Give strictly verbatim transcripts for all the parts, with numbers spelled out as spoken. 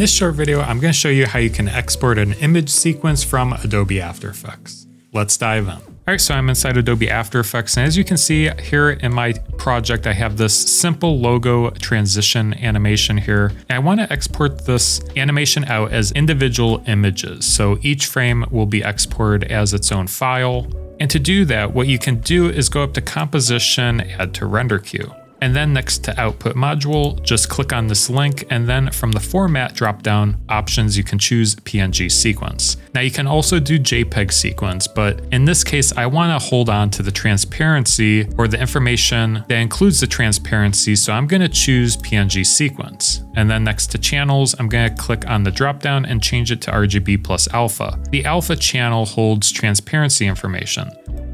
this short video, I'm going to show you how you can export an image sequence from Adobe After Effects. Let's dive in. All right, so I'm inside Adobe After Effects, and as you can see here in my project, I have this simple logo transition animation here. And I want to export this animation out as individual images. So each frame will be exported as its own file. And to do that, what you can do is go up to Composition, add to Render Queue. And then next to Output Module, just click on this link, and then from the Format dropdown options, you can choose P N G sequence. Now you can also do JPEG sequence, but in this case, I wanna hold on to the transparency or the information that includes the transparency, so I'm gonna choose P N G sequence. And then next to Channels, I'm gonna click on the dropdown and change it to R G B plus alpha. The alpha channel holds transparency information.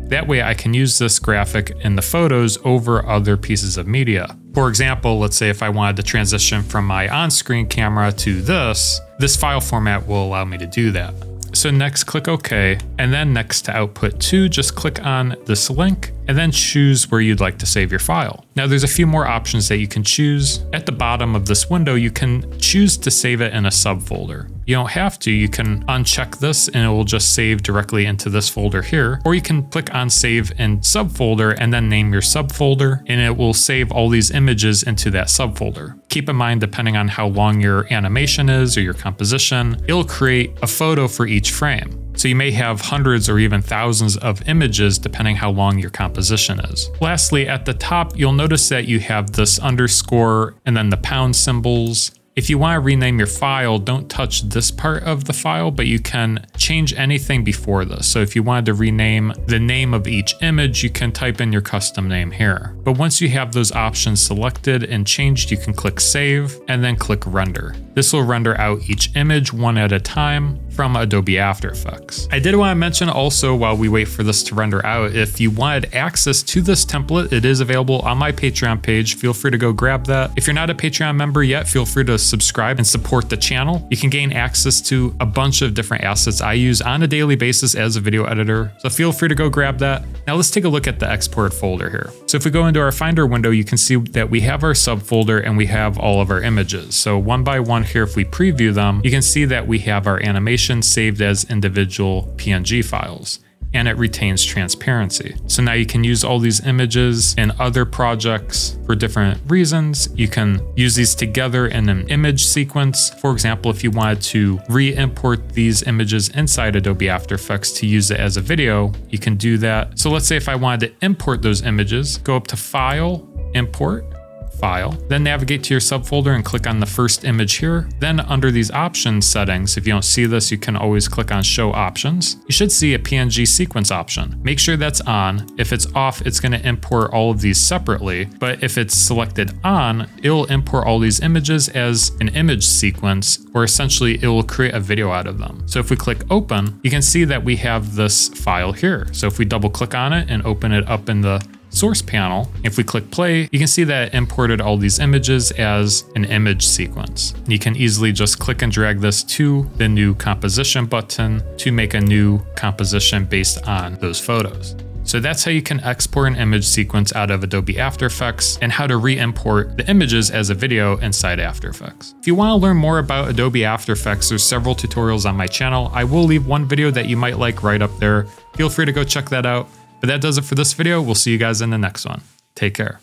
That way I can use this graphic in the photos over other pieces of media. For example, let's say if I wanted to transition from my on-screen camera to this, this file format will allow me to do that. So next, click OK, and then next to output two, just click on this link and then choose where you'd like to save your file. Now there's a few more options that you can choose. At the bottom of this window, you can choose to save it in a subfolder. You don't have to, you can uncheck this and it will just save directly into this folder here, or you can click on save in subfolder and then name your subfolder and it will save all these images into that subfolder. Keep in mind, depending on how long your animation is or your composition, it'll create a photo for each frame. So you may have hundreds or even thousands of images depending how long your composition is. Lastly, at the top, you'll notice that you have this underscore and then the pound symbols. If you want to rename your file, don't touch this part of the file, but you can change anything before this. So if you wanted to rename the name of each image, you can type in your custom name here. But once you have those options selected and changed, you can click Save and then click Render. This will render out each image one at a time from Adobe After Effects. I did want to mention also, while we wait for this to render out, if you wanted access to this template, it is available on my Patreon page. Feel free to go grab that. If you're not a Patreon member yet, feel free to subscribe and support the channel. You can gain access to a bunch of different assets I use on a daily basis as a video editor, so feel free to go grab that. Now let's take a look at the export folder here. So if we go into our Finder window, you can see that we have our subfolder and we have all of our images. So one by one here, if we preview them, you can see that we have our animation saved as individual P N G files, and it retains transparency. So now you can use all these images in other projects for different reasons. You can use these together in an image sequence. For example, if you wanted to re-import these images inside Adobe After Effects to use it as a video, you can do that. So let's say if I wanted to import those images, go up to File, Import, File, then navigate to your subfolder and click on the first image here. Then under these options settings, if you don't see this, you can always click on show options. You should see a P N G sequence option. Make sure that's on. If it's off, it's going to import all of these separately. But if it's selected on, it will import all these images as an image sequence, or essentially it will create a video out of them. So if we click open, you can see that we have this file here. So if we double click on it and open it up in the source panel, if we click play, you can see that it imported all these images as an image sequence. You can easily just click and drag this to the new composition button to make a new composition based on those photos. So that's how you can export an image sequence out of Adobe After Effects, and how to re-import the images as a video inside After Effects. If you want to learn more about Adobe After Effects, there's several tutorials on my channel. I will leave one video that you might like right up there. Feel free to go check that out. But that does it for this video. We'll see you guys in the next one. Take care.